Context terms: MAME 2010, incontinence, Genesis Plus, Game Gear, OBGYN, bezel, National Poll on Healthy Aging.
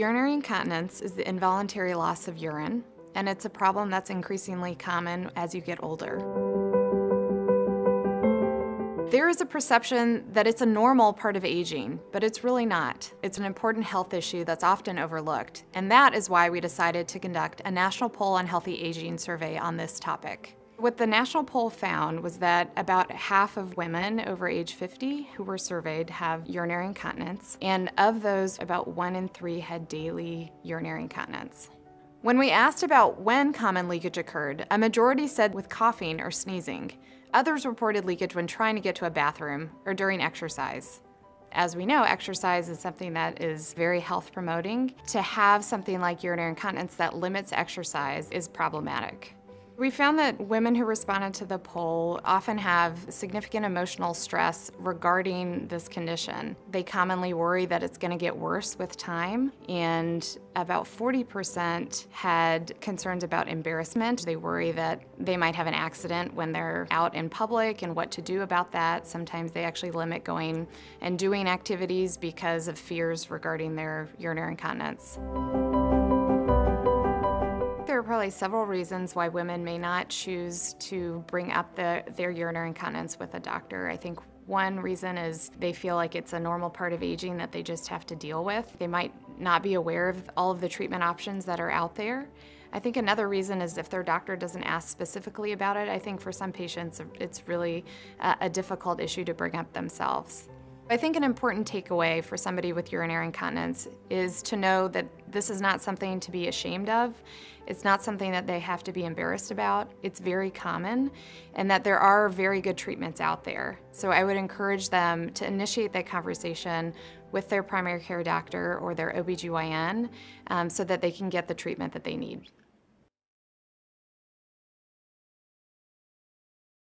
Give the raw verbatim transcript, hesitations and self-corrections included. urinary incontinence is the involuntary loss of urine, and it's a problem that's increasingly common as you get older. There is a perception that it's a normal part of aging, but it's really not. It's an important health issue that's often overlooked, and that is why we decided to conduct a National Poll on Healthy Aging survey on this topic. What the National Poll found was that about half of women over age fifty who were surveyed have urinary incontinence, and of those, about one in three had daily urinary incontinence. When we asked about when common leakage occurred, a majority said with coughing or sneezing. Others reported leakage when trying to get to a bathroom or during exercise. As we know, exercise is something that is very health promoting. To have something like urinary incontinence that limits exercise is problematic. We found that women who responded to the poll often have significant emotional stress regarding this condition. They commonly worry that it's going to get worse with time, and about forty percent had concerns about embarrassment. They worry that they might have an accident when they're out in public and what to do about that. Sometimes they actually limit going and doing activities because of fears regarding their urinary incontinence. There are probably several reasons why women may not choose to bring up the, their urinary incontinence with a doctor. I think one reason is they feel like it's a normal part of aging that they just have to deal with. They might not be aware of all of the treatment options that are out there. I think another reason is if their doctor doesn't ask specifically about it. I think for some patients it's really a, a difficult issue to bring up themselves. I think an important takeaway for somebody with urinary incontinence is to know that this is not something to be ashamed of. It's not something that they have to be embarrassed about. It's very common, and that there are very good treatments out there. So I would encourage them to initiate that conversation with their primary care doctor or their O B G Y N um, so that they can get the treatment that they need.